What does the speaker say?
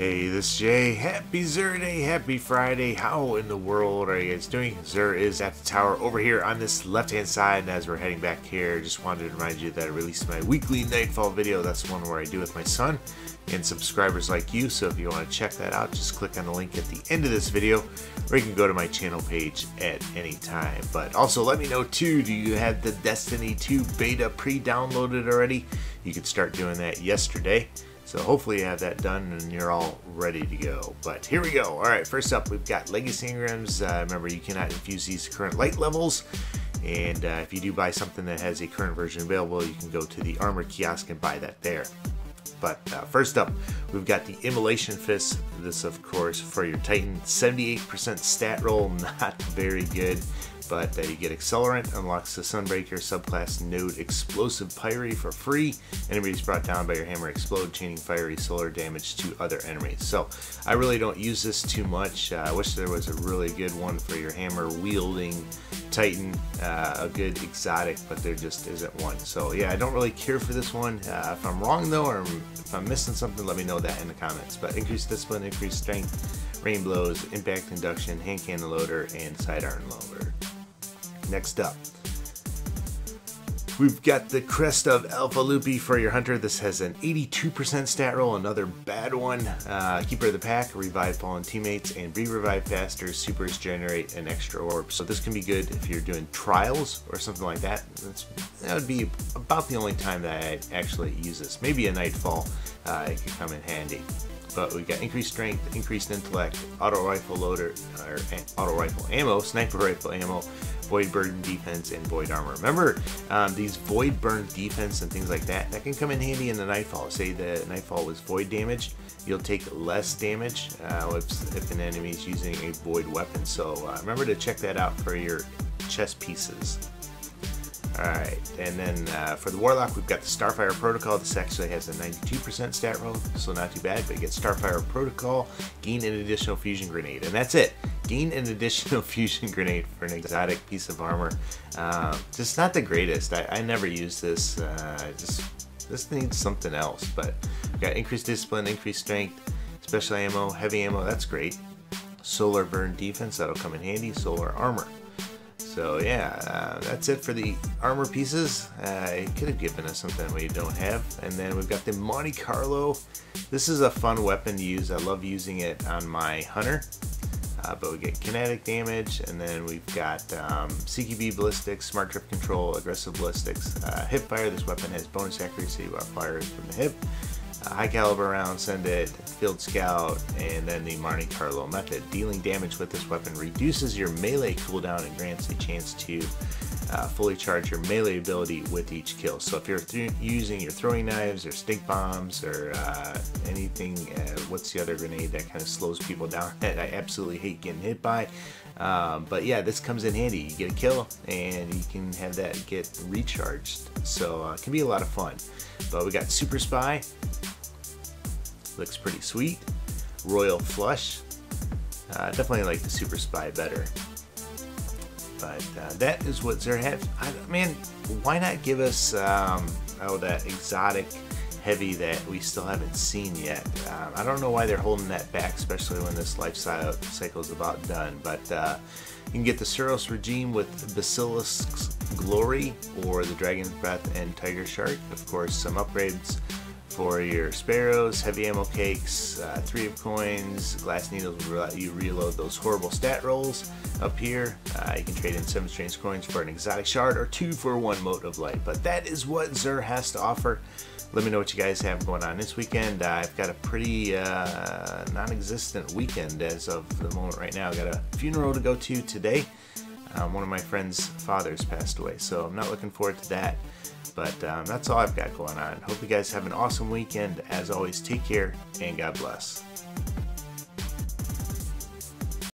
Hey, this is Jay. Happy Xur Day, happy Friday. How in the world are you guys doing? Xur is at the tower over here on this left-hand side, and as we're heading back here, just wanted to remind you that I released my weekly Nightfall video. That's the one where I do with my son and subscribers like you, so if you want to check that out, just click on the link at the end of this video, or you can go to my channel page at any time. But also let me know too, do you have the Destiny 2 beta pre-downloaded already? You could start doing that yesterday. So hopefully you have that done and you're all ready to go. But here we go. All right, first up, we've got Legacy Engrams. Remember, you cannot infuse these current light levels. And if you do buy something that has a current version available, you can go to the armor kiosk and buy that there. But first up, we've got the Immolation Fists. This, of course, for your Titan. 78% stat roll, not very good. But you get Accelerant, unlocks the Sunbreaker subclass node Explosive Pyre for free. Enemies brought down by your hammer explode, chaining fiery solar damage to other enemies. So I really don't use this too much. I wish there was a really good one for your hammer wielding Titan, a good exotic, but there just isn't one. So yeah, I don't really care for this one. If I'm wrong though, or if I'm missing something, let me know that in the comments. But increased discipline, increased strength, rain blows, impact induction, hand cannon loader, and sidearm loader. Next up, we've got the Crest of Alpha Lupi for your hunter. This has an 82% stat roll, another bad one. Keeper of the pack, revive fallen teammates, and re-revive faster. Supers generate an extra orb. So this can be good if you're doing trials or something like that. That would be about the only time that I'd actually use this. Maybe a Nightfall, it could come in handy. But we've got increased strength, increased intellect, auto rifle loader, or auto rifle ammo, sniper rifle ammo, void burn defense, and void armor. Remember, these void burn defense and things like that, that can come in handy in the Nightfall. Say the Nightfall was void damage, you'll take less damage if an enemy is using a void weapon. So remember to check that out for your chess pieces. Alright, and then for the Warlock, we've got the Starfire Protocol. This actually has a 92% stat roll, so not too bad, but you get Starfire Protocol, gain an additional fusion grenade, and that's it. Gain an additional fusion grenade for an exotic piece of armor. Just not the greatest. I never use this. This needs something else, but we've got increased discipline, increased strength, special ammo, heavy ammo, that's great. Solar burn defense, that'll come in handy, solar armor. So yeah, that's it for the armor pieces. It could have given us something we don't have. And then we've got the Monte Carlo. This is a fun weapon to use. I love using it on my hunter. But we get kinetic damage, and then we've got CQB ballistics, smart trip control, aggressive ballistics, hip fire. This weapon has bonus accuracy while firing from the hip. High caliber round, send it, field scout, and then the Monte Carlo method. Dealing damage with this weapon reduces your melee cooldown and grants a chance to fully charge your melee ability with each kill. So if you're using your throwing knives or stink bombs or anything, what's the other grenade that kind of slows people down that I absolutely hate getting hit by? But yeah, this comes in handy. You get a kill and you can have that get recharged. So it can be a lot of fun. But we got Super Spy. Looks pretty sweet. Royal Flush. Definitely like the Super Spy better. But that is what Xur had. Man, why not give us that exotic heavy that we still haven't seen yet? I don't know why they're holding that back, especially when this life cycle is about done. But you can get the Suros Regime with Basilisk's Glory or the Dragon's Breath and Tiger Shark. Of course, some upgrades for your sparrows, heavy ammo cakes, 3 of coins, glass needles will let you reload those horrible stat rolls up here. You can trade in 7 strange coins for an exotic shard or 2 for 1 mote of light. But that is what Xur has to offer. Let me know what you guys have going on this weekend. I've got a pretty non-existent weekend as of the moment right now. I've got a funeral to go to today. One of my friend's fathers passed away, so I'm not looking forward to that. But that's all I've got going on. Hope you guys have an awesome weekend. As always, take care and God bless.